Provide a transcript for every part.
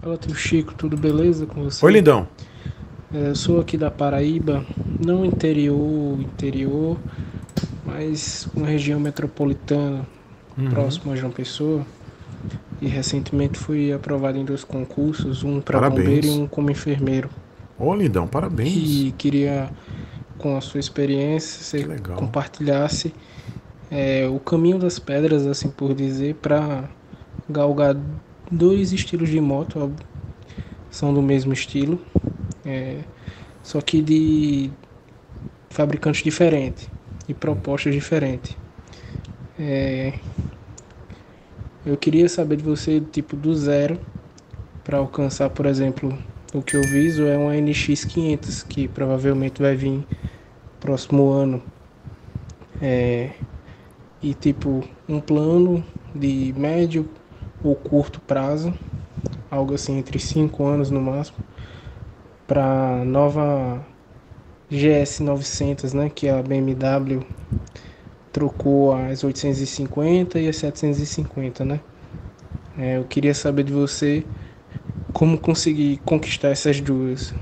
Fala, tio Chico, tudo beleza com você? Oi, lindão. Eu sou aqui da Paraíba, não interior, mas uma região metropolitana, próximo a João Pessoa. E recentemente fui aprovado em 2 concursos, um para bombeiro e um como enfermeiro. Ô, lindão, parabéns. E queria, com a sua experiência, você compartilhasse o caminho das pedras, assim por dizer, para galgar 2 estilos de moto, ó, são do mesmo estilo, só que de fabricantes diferentes e propostas diferentes. Eu queria saber de você, tipo, do zero, para alcançar, por exemplo, o que eu viso é uma NX500, que provavelmente vai vir próximo ano. E tipo, um plano de médio ou curto prazo, algo assim entre 5 anos no máximo, para nova GS 900, né, que a BMW trocou as 850 e as 750, né? Eu queria saber de você como conseguir conquistar essas duas.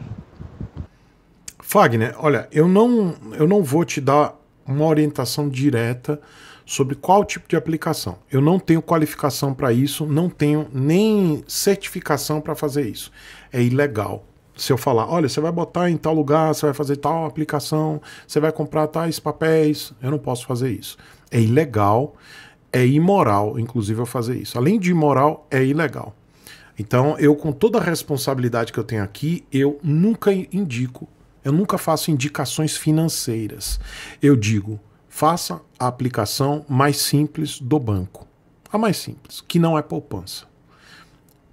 Fagner, olha, eu não vou te dar uma orientação direta sobre qual tipo de aplicação. Eu não tenho qualificação para isso, não tenho nem certificação para fazer isso. É ilegal. Se eu falar, olha, você vai botar em tal lugar, você vai fazer tal aplicação, você vai comprar tais papéis, eu não posso fazer isso. É ilegal, é imoral, inclusive, eu fazer isso. Além de imoral, é ilegal. Então, eu, com toda a responsabilidade que eu tenho aqui, eu nunca indico, eu nunca faço indicações financeiras. Eu digo, faça a aplicação mais simples do banco. A mais simples, que não é poupança.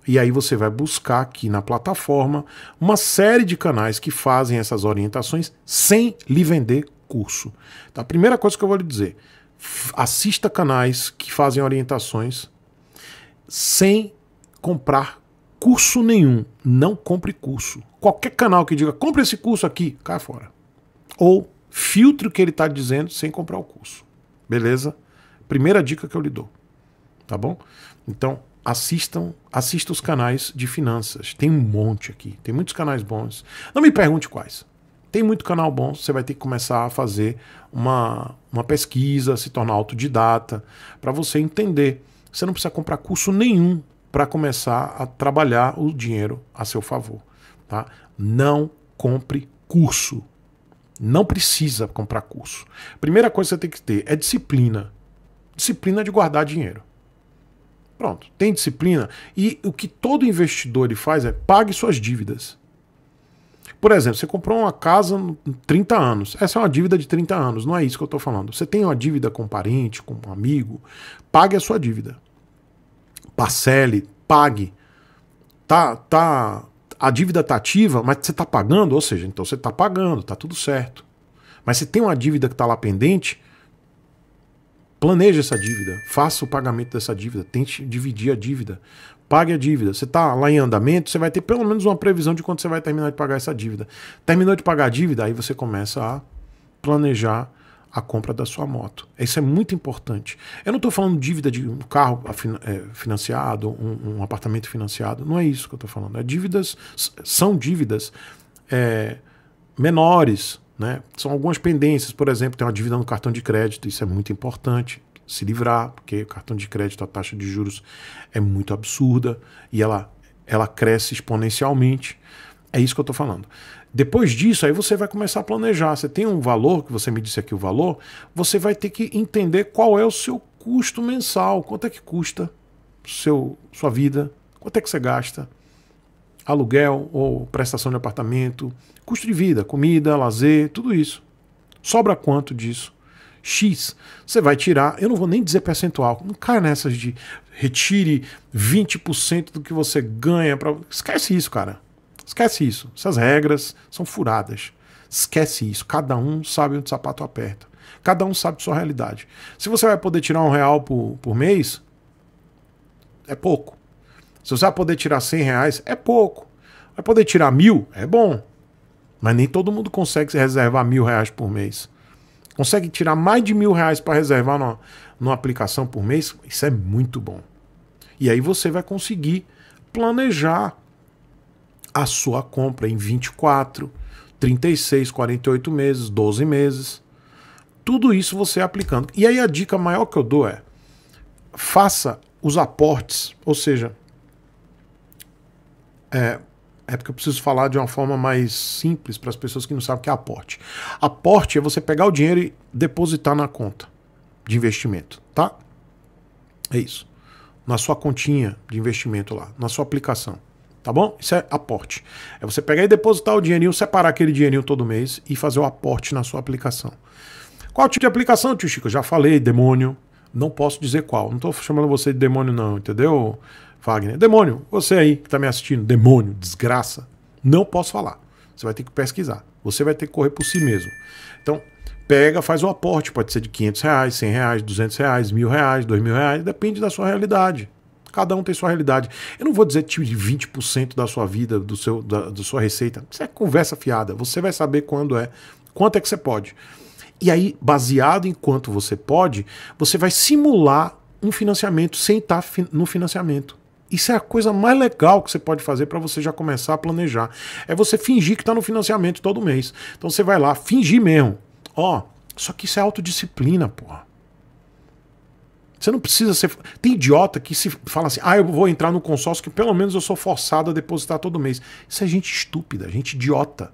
E aí você vai buscar aqui na plataforma uma série de canais que fazem essas orientações sem lhe vender curso. Então, a primeira coisa que eu vou lhe dizer, assista canais que fazem orientações sem comprar curso nenhum. Não compre curso. Qualquer canal que diga, compre esse curso aqui, cai fora. Ou filtre o que ele está dizendo sem comprar o curso. Beleza? Primeira dica que eu lhe dou. Tá bom? Então, assista os canais de finanças. Tem um monte aqui. Tem muitos canais bons. Não me pergunte quais. Tem muito canal bom. Você vai ter que começar a fazer uma pesquisa, se tornar autodidata, para você entender. Você não precisa comprar curso nenhum para começar a trabalhar o dinheiro a seu favor. Tá? Não compre curso. Não precisa comprar curso. Primeira coisa que você tem que ter é disciplina. Disciplina de guardar dinheiro. Pronto, tem disciplina. E o que todo investidor ele faz é pague suas dívidas. Por exemplo, você comprou uma casa em 30 anos. Essa é uma dívida de 30 anos, não é isso que eu estou falando. Você tem uma dívida com um parente, com um amigo, pague a sua dívida. Parcele, pague. A dívida está ativa, mas você está pagando, ou seja, então você está pagando, está tudo certo. Mas se tem uma dívida que está lá pendente, planeje essa dívida, faça o pagamento dessa dívida, tente dividir a dívida, pague a dívida. Você está lá em andamento, você vai ter pelo menos uma previsão de quando você vai terminar de pagar essa dívida. Terminou de pagar a dívida, aí você começa a planejar a compra da sua moto. Isso é muito importante. Eu não estou falando dívida de um carro financiado, um apartamento financiado. Não é isso que eu estou falando. São dívidas menores, né? São algumas pendências. Por exemplo, tem uma dívida no cartão de crédito. Isso é muito importante se livrar, porque o cartão de crédito, a taxa de juros é muito absurda e ela cresce exponencialmente. É isso que eu estou falando. Depois disso, aí você vai começar a planejar. Você tem um valor, que você me disse aqui o valor, você vai ter que entender qual é o seu custo mensal, quanto é que custa sua vida, quanto é que você gasta, aluguel ou prestação de apartamento, custo de vida, comida, lazer, tudo isso. Sobra quanto disso? X. Você vai tirar, eu não vou nem dizer percentual, não cai nessas de retire 20% do que você ganha. Esquece isso, cara. Esquece isso. Essas regras são furadas. Esquece isso. Cada um sabe onde o sapato aperta. Cada um sabe sua realidade. Se você vai poder tirar R$1 por mês, é pouco. Se você vai poder tirar R$100, é pouco. Vai poder tirar R$1.000, é bom. Mas nem todo mundo consegue reservar R$1.000 por mês. Consegue tirar mais de R$1.000 para reservar numa aplicação por mês? Isso é muito bom. E aí você vai conseguir planejar a sua compra em 24, 36, 48 meses, 12 meses. Tudo isso você aplicando. E aí a dica maior que eu dou é: faça os aportes, ou seja, é porque eu preciso falar de uma forma mais simples para as pessoas que não sabem o que é aporte. Aporte é você pegar o dinheiro e depositar na conta de investimento, tá? É isso. Na sua continha de investimento lá, na sua aplicação, tá bom? Isso é aporte. É você pegar e depositar o dinheirinho, separar aquele dinheirinho todo mês e fazer o aporte na sua aplicação. Qual tipo de aplicação, tio Chico? Já falei, demônio. Não posso dizer qual. Não estou chamando você de demônio não, entendeu, Fagner? Demônio, você aí que está me assistindo, demônio, desgraça, não posso falar. Você vai ter que pesquisar. Você vai ter que correr por si mesmo. Então, pega, faz o aporte. Pode ser de 500 reais, 100 reais, 200 reais, 1.000 reais, 2.000 reais. Depende da sua realidade. Cada um tem sua realidade. Eu não vou dizer tipo de 20% da sua vida, da sua receita. Isso é conversa fiada. Você vai saber quando é, quanto é que você pode. E aí, baseado em quanto você pode, você vai simular um financiamento sem estar no financiamento. Isso é a coisa mais legal que você pode fazer para você já começar a planejar. É você fingir que está no financiamento todo mês. Então você vai lá, fingir mesmo. Ó, só que isso é autodisciplina, porra. Você não precisa ser... Tem idiota que se fala assim: ah, eu vou entrar no consórcio que pelo menos eu sou forçado a depositar todo mês. Isso é gente estúpida, gente idiota.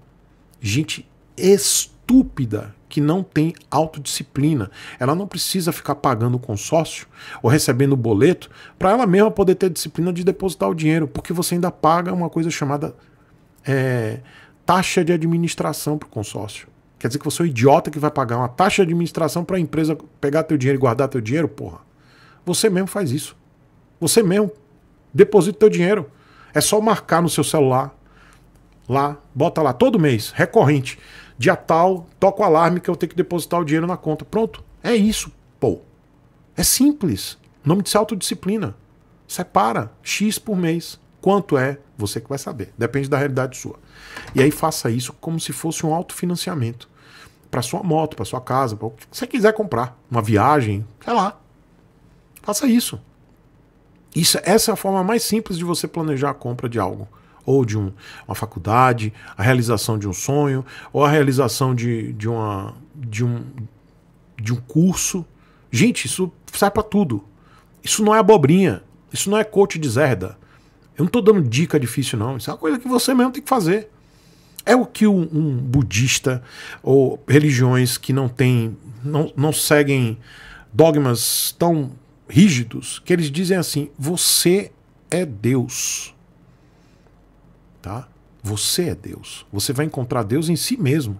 Gente estúpida que não tem autodisciplina. Ela não precisa ficar pagando o consórcio ou recebendo o boleto para ela mesma poder ter disciplina de depositar o dinheiro, porque você ainda paga uma coisa chamada taxa de administração para o consórcio. Quer dizer que você é um idiota que vai pagar uma taxa de administração para a empresa pegar teu dinheiro e guardar teu dinheiro, porra. Você mesmo faz isso. Você mesmo deposita teu dinheiro. É só marcar no seu celular, lá, bota lá todo mês, recorrente. Dia tal, toco o alarme que eu tenho que depositar o dinheiro na conta. Pronto. É isso, pô. É simples. O nome disso é autodisciplina. Separa X por mês. Quanto é? Você que vai saber. Depende da realidade sua. E aí faça isso como se fosse um autofinanciamento. Para sua moto, para sua casa, para o que você quiser comprar. Uma viagem, sei lá. Faça isso. Essa é a forma mais simples de você planejar a compra de algo. Ou de uma faculdade, a realização de um sonho, ou a realização de um curso. Gente, isso serve para tudo. Isso não é abobrinha. Isso não é coach de zerda. Eu não estou dando dica difícil, não. Isso é uma coisa que você mesmo tem que fazer. É o que um budista ou religiões que não seguem dogmas tão rígidos, que eles dizem assim: você é Deus. Tá? Você é Deus. Você vai encontrar Deus em si mesmo.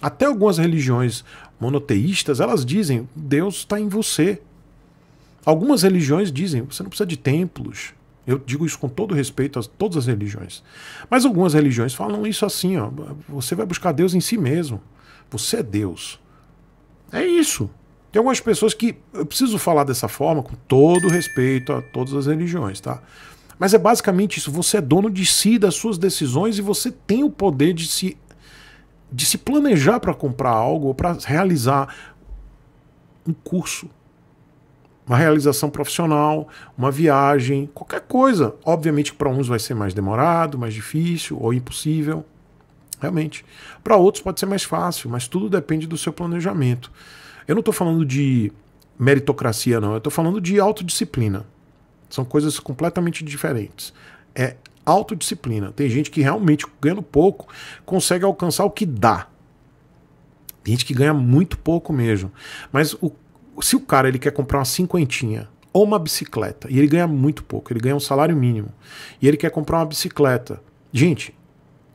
Até algumas religiões monoteístas, elas dizem: Deus está em você. Algumas religiões dizem: você não precisa de templos. Eu digo isso com todo respeito a todas as religiões. Mas algumas religiões falam isso assim, ó: você vai buscar Deus em si mesmo. Você é Deus. É isso. Tem algumas pessoas que... Eu preciso falar dessa forma com todo respeito a todas as religiões, tá? Mas é basicamente isso. Você é dono de si, das suas decisões, e você tem o poder de se planejar para comprar algo ou para realizar um curso, uma realização profissional, uma viagem, qualquer coisa. Obviamente que para uns vai ser mais demorado, mais difícil ou impossível, realmente. Para outros pode ser mais fácil, mas tudo depende do seu planejamento. Eu não estou falando de meritocracia, não. Eu estou falando de autodisciplina. São coisas completamente diferentes. É autodisciplina. Tem gente que realmente, ganhando pouco, consegue alcançar o que dá. Tem gente que ganha muito pouco mesmo. Mas se o cara ele quer comprar uma cinquentinha ou uma bicicleta, e ele ganha muito pouco, ele ganha um salário mínimo, e ele quer comprar uma bicicleta. Gente,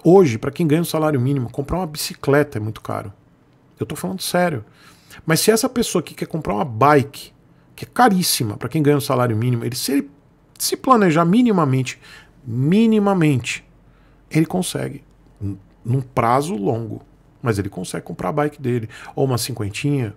hoje, para quem ganha um salário mínimo, comprar uma bicicleta é muito caro. Eu tô falando sério. Mas se essa pessoa que quer comprar uma bike, que é caríssima para quem ganha um salário mínimo, se ele se planejar minimamente, ele consegue, num prazo longo, mas ele consegue comprar a bike dele, ou uma cinquentinha.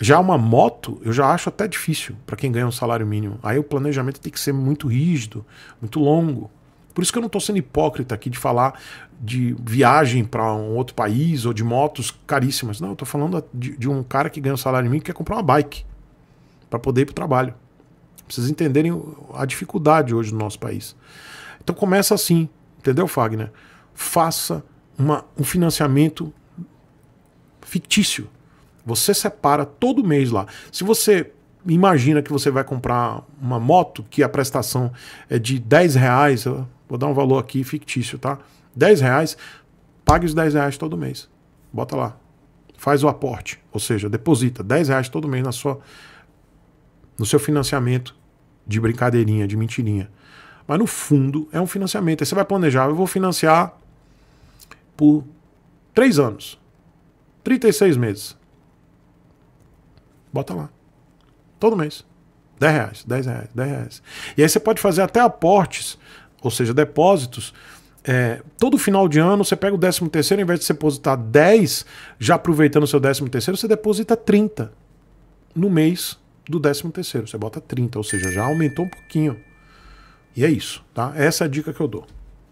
Já uma moto, eu já acho até difícil para quem ganha um salário mínimo. Aí o planejamento tem que ser muito rígido, muito longo. Por isso que eu não estou sendo hipócrita aqui de falar de viagem para um outro país ou de motos caríssimas. Não, eu estou falando de um cara que ganha um salário mínimo e quer comprar uma bike para poder ir para o trabalho. Pra vocês entenderem a dificuldade hoje no nosso país. Então começa assim, Entendeu, Fagner? Faça um financiamento fictício. Você separa todo mês lá. Se você imagina que você vai comprar uma moto que a prestação é de 10 reais, vou dar um valor aqui fictício, tá? 10 reais, pague os 10 reais todo mês. Bota lá. Faz o aporte, ou seja, deposita 10 reais todo mês na sua, no seu financiamento de brincadeirinha, de mentirinha. Mas no fundo é um financiamento. Aí você vai planejar, eu vou financiar por 3 anos, 36 meses. Bota lá. Todo mês. 10 reais, 10 reais, 10 reais. E aí você pode fazer até aportes, ou seja, depósitos. Todo final de ano você pega o 13º, ao invés de você depositar 10, já aproveitando o seu 13º, você deposita 30 no mês do 13º. Você bota 30, ou seja, já aumentou um pouquinho. E é isso, tá? Essa é a dica que eu dou.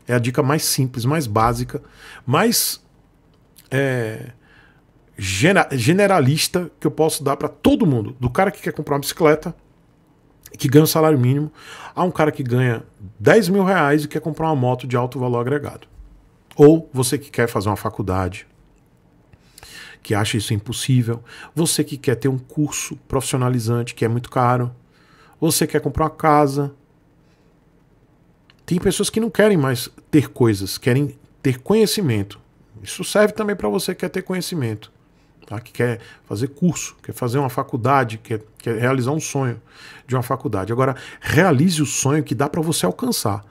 É a dica mais simples, mais básica, mais generalista que eu posso dar para todo mundo. Do cara que quer comprar uma bicicleta, que ganha um salário mínimo, a um cara que ganha 10 mil reais e quer comprar uma moto de alto valor agregado. Ou você que quer fazer uma faculdade, que acha isso impossível. Você que quer ter um curso profissionalizante, que é muito caro. Você quer comprar uma casa. Tem pessoas que não querem mais ter coisas, querem ter conhecimento. Isso serve também para você que quer ter conhecimento. Tá? Que quer fazer curso, quer fazer uma faculdade, quer realizar um sonho de uma faculdade. Agora, realize o sonho que dá para você alcançar,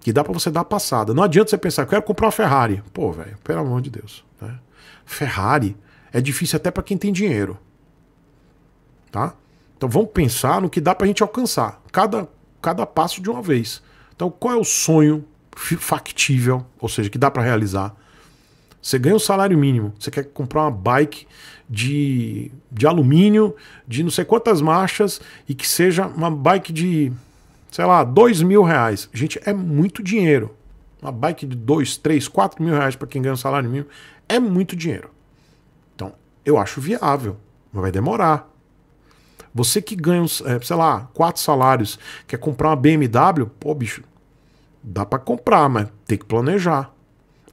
que dá para você dar a passada. Não adianta você pensar, eu quero comprar uma Ferrari. Pô, velho, pelo amor de Deus. Né? Ferrari é difícil até para quem tem dinheiro. Tá? Então vamos pensar no que dá para a gente alcançar, cada passo de uma vez. Então qual é o sonho factível, ou seja, que dá para realizar? Você ganha um salário mínimo, você quer comprar uma bike de alumínio, de não sei quantas marchas, e que seja uma bike de, sei lá, 2 mil reais. Gente, é muito dinheiro. Uma bike de 2, 3, 4 mil reais para quem ganha um salário mínimo é muito dinheiro. Então, eu acho viável, mas vai demorar. Você que ganha, sei lá, 4 salários, quer comprar uma BMW, pô, bicho, dá para comprar, mas tem que planejar.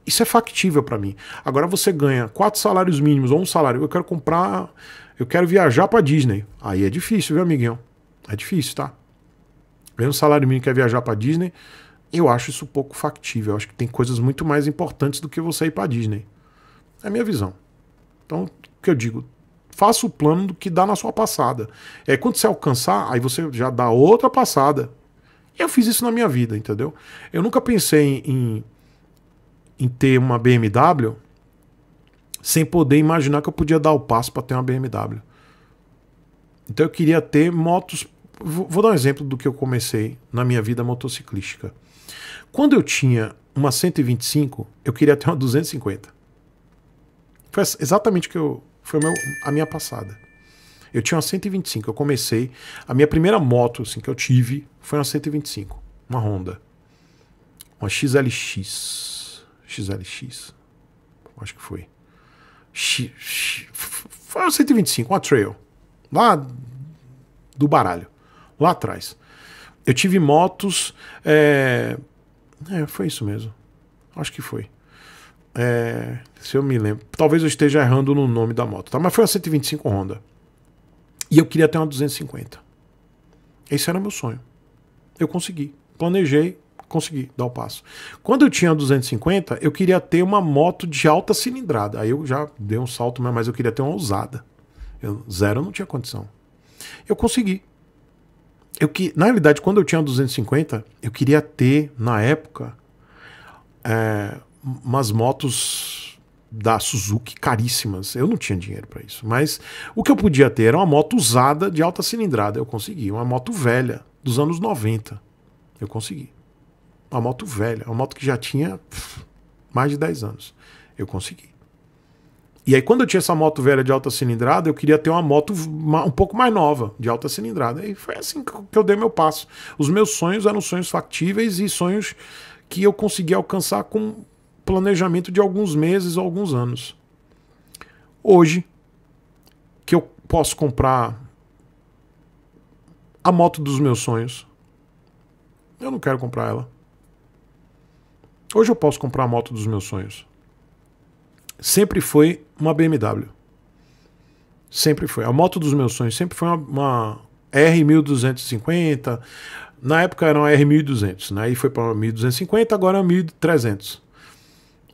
Isso é factível para mim. Agora você ganha 4 salários mínimos ou um salário. Eu quero comprar, eu quero viajar para Disney. Aí é difícil, viu, amiguinho? É difícil, tá? Ganha um salário mínimo e quer viajar para Disney. Eu acho isso pouco factível. Eu acho que tem coisas muito mais importantes do que você ir para Disney. É a minha visão. Então, o que eu digo? Faça o plano do que dá na sua passada. É quando você alcançar, aí você já dá outra passada. Eu fiz isso na minha vida, entendeu? Eu nunca pensei em ter uma BMW sem poder imaginar que eu podia dar o passo para ter uma BMW. Então eu queria ter motos. Vou dar um exemplo do que eu comecei na minha vida motociclística. Quando eu tinha uma 125, eu queria ter uma 250. Foi exatamente a minha passada. Eu tinha uma 125, eu comecei. A minha primeira moto assim, que eu tive foi uma 125, uma Honda. Uma XLX, acho que foi. Foi uma 125, uma Trail. Lá do baralho. Lá atrás. Eu tive motos. Foi isso mesmo. Acho que foi. Se eu me lembro. Talvez eu esteja errando no nome da moto, tá? Mas foi uma 125 Honda. E eu queria ter uma 250. Esse era meu sonho. Eu consegui. Planejei. Consegui dar o passo. Quando eu tinha 250, eu queria ter uma moto de alta cilindrada. Aí eu já dei um salto, mas eu queria ter uma ousada. Zero eu não tinha condição. Eu consegui. Na realidade, quando eu tinha 250, eu queria ter, na época, umas motos da Suzuki caríssimas. Eu não tinha dinheiro para isso. Mas o que eu podia ter era uma moto usada de alta cilindrada. Eu consegui. Uma moto velha, dos anos 90. Eu consegui. Uma moto velha, uma moto que já tinha mais de 10 anos. Eu consegui. E aí quando eu tinha essa moto velha de alta cilindrada, eu queria ter uma moto um pouco mais nova, de alta cilindrada. E foi assim que eu dei meu passo. Os meus sonhos eram sonhos factíveis e sonhos que eu conseguia alcançar com planejamento de alguns meses ou alguns anos. Hoje, que eu posso comprar a moto dos meus sonhos, eu não quero comprar ela. Hoje eu posso comprar a moto dos meus sonhos. Sempre foi uma BMW. Sempre foi. A moto dos meus sonhos sempre foi uma R1250. Na época era uma R1200, né? Aí foi para 1250, agora é 1300.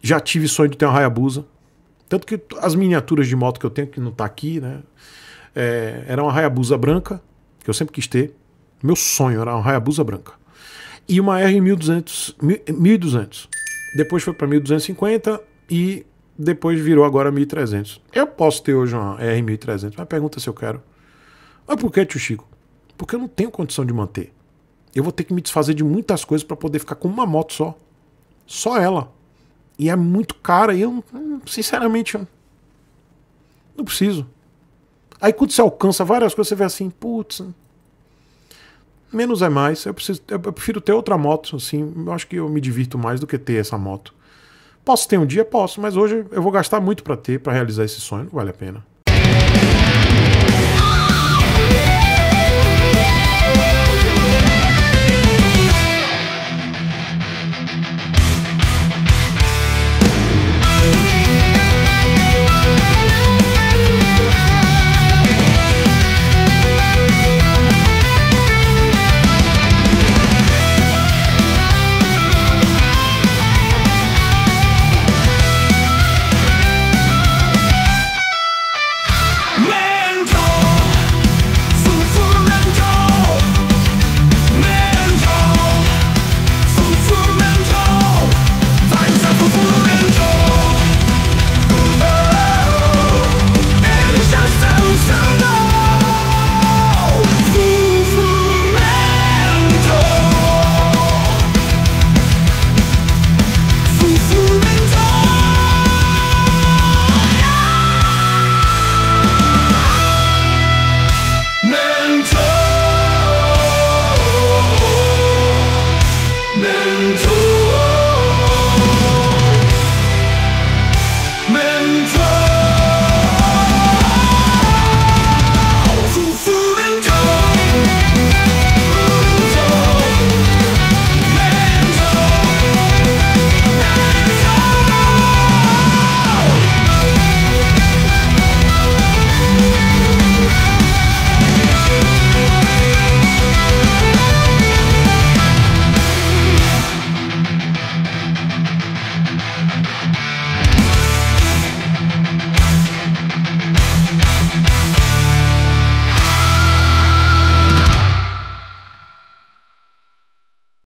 Já tive sonho de ter uma Hayabusa. Tanto que as miniaturas de moto que eu tenho, que não tá aqui, né? Era uma Hayabusa branca, que eu sempre quis ter. Meu sonho era uma Hayabusa branca. E uma R1200. Depois foi para 1250 e depois virou agora 1300. Eu posso ter hoje uma R1300, mas pergunta se eu quero. Mas por que, tio Chico? Porque eu não tenho condição de manter. Eu vou ter que me desfazer de muitas coisas para poder ficar com uma moto só. Só ela. E é muito cara e eu, sinceramente, eu não preciso. Aí quando você alcança várias coisas, você vê assim, putz... Menos é mais, eu prefiro ter outra moto, assim, eu acho que eu me divirto mais do que ter essa moto. Posso ter um dia? Posso, mas hoje eu vou gastar muito para realizar esse sonho, não vale a pena.